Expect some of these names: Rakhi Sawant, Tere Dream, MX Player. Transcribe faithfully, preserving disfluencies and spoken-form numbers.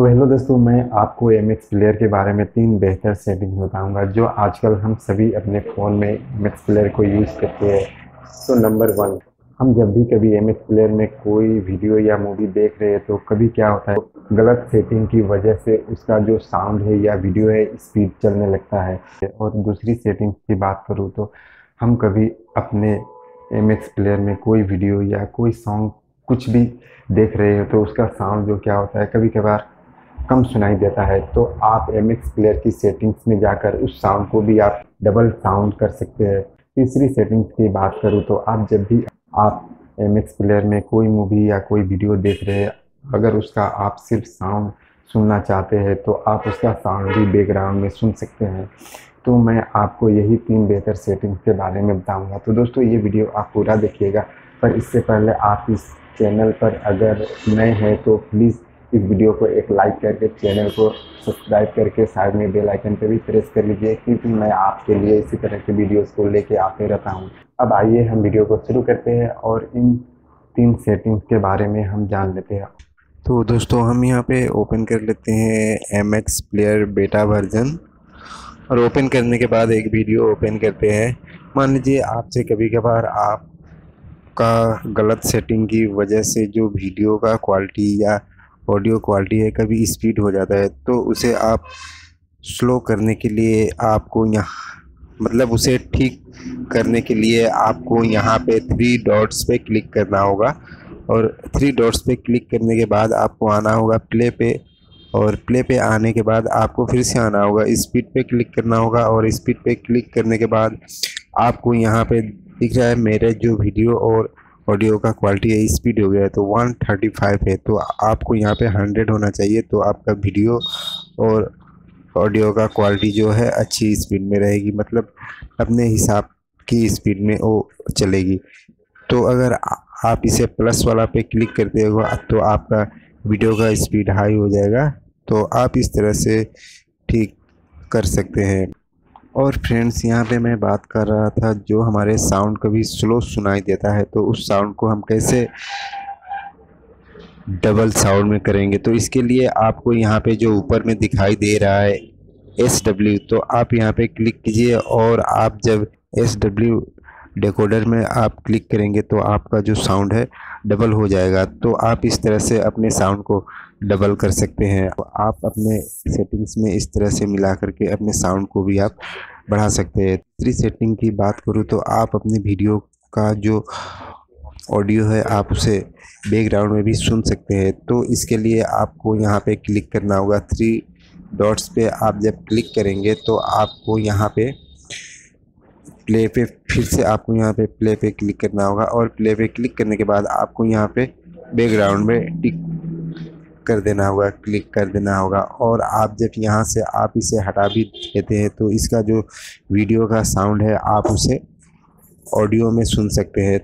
तो हेलो दोस्तों, मैं आपको एम एक्स प्लेयर के बारे में तीन बेहतर सेटिंग बताऊंगा जो आजकल हम सभी अपने फ़ोन में एम एक्स प्लेयर को यूज़ करते हैं। तो नंबर वन, हम जब भी कभी एम एक्स प्लेयर में कोई वीडियो या मूवी देख रहे हैं तो कभी क्या होता है, गलत सेटिंग की वजह से उसका जो साउंड है या वीडियो है स्पीड चलने लगता है। और दूसरी सेटिंग की बात करूँ तो हम कभी अपने एम एक्स प्लेयर में कोई वीडियो या कोई सॉन्ग कुछ भी देख रहे हो तो उसका साउंड जो क्या होता है कभी कभार कम सुनाई देता है, तो आप एम एक्स प्लेयर की सेटिंग्स में जाकर उस साउंड को भी आप डबल साउंड कर सकते हैं। तीसरी सेटिंग्स की बात करूँ तो आप जब भी आप एम एक्स प्लेयर में कोई मूवी या कोई वीडियो देख रहे हैं, अगर उसका आप सिर्फ साउंड सुनना चाहते हैं तो आप उसका साउंड भी बैकग्राउंड में सुन सकते हैं। तो मैं आपको यही तीन बेहतर सेटिंग्स के बारे में बताऊँगा। तो दोस्तों, ये वीडियो आप पूरा देखिएगा, पर इससे पहले आप इस चैनल पर अगर नए हैं तो प्लीज़ इस वीडियो को एक लाइक करके चैनल को सब्सक्राइब करके साइड में बेल आइकन पर भी प्रेस कर लीजिए, क्योंकि मैं आपके लिए इसी तरह के वीडियोस को लेके आते रहता हूँ। अब आइए हम वीडियो को शुरू करते हैं और इन तीन सेटिंग्स के बारे में हम जान लेते हैं। तो दोस्तों, हम यहाँ पे ओपन कर लेते हैं M X player beta version, और ओपन करने के बाद एक वीडियो ओपन करते हैं। मान लीजिए आपसे कभी कभार आप का गलत सेटिंग की वजह से जो वीडियो का क्वालिटी या ऑडियो क्वालिटी है कभी स्पीड हो जाता है, तो उसे आप स्लो करने के लिए आपको यहाँ मतलब उसे ठीक करने के लिए आपको यहाँ पे थ्री डॉट्स पे क्लिक करना होगा, और थ्री डॉट्स पे क्लिक करने के बाद आपको आना होगा प्ले पे, और प्ले पे आने के बाद आपको फिर से आना होगा स्पीड पे क्लिक करना होगा, और स्पीड पे क्लिक करने के बाद आपको यहाँ पे दिख रहा है मेरे जो वीडियो और ऑडियो का क्वालिटी है स्पीड हो गया है तो एक सौ पैंतीस है, तो आपको यहाँ पे सौ होना चाहिए, तो आपका वीडियो और ऑडियो का क्वालिटी जो है अच्छी स्पीड में रहेगी, मतलब अपने हिसाब की स्पीड में वो चलेगी। तो अगर आप इसे प्लस वाला पे क्लिक करते हो तो आपका वीडियो का स्पीड हाई हो जाएगा। तो आप इस तरह से ठीक कर सकते हैं। और फ्रेंड्स, यहाँ पे मैं बात कर रहा था जो हमारे साउंड कभी स्लो सुनाई देता है तो उस साउंड को हम कैसे डबल साउंड में करेंगे, तो इसके लिए आपको यहाँ पे जो ऊपर में दिखाई दे रहा है एस डब्ल्यू, तो आप यहाँ पे क्लिक कीजिए, और आप जब एस डब्ल्यू डिकोडर में आप क्लिक करेंगे तो आपका जो साउंड है डबल हो जाएगा। तो आप इस तरह से अपने साउंड को डबल कर सकते हैं। आप अपने सेटिंग्स में इस तरह से मिला करके अपने साउंड को भी आप बढ़ा सकते हैं। तीसरी सेटिंग की बात करूँ तो आप अपने वीडियो का जो ऑडियो है आप उसे बैकग्राउंड में भी सुन सकते हैं, तो इसके लिए आपको यहाँ पे क्लिक करना होगा थ्री डॉट्स पे। आप जब क्लिक करेंगे तो आपको यहाँ पे प्ले पे फिर से आपको यहाँ पे प्ले पे क्लिक करना होगा, और प्ले पे क्लिक करने के बाद आपको यहाँ पे बैकग्राउंड में टिक कर देना होगा क्लिक कर देना होगा, और आप जब यहाँ से आप इसे हटा भी देते हैं तो इसका जो वीडियो का साउंड है आप उसे ऑडियो में सुन सकते हैं।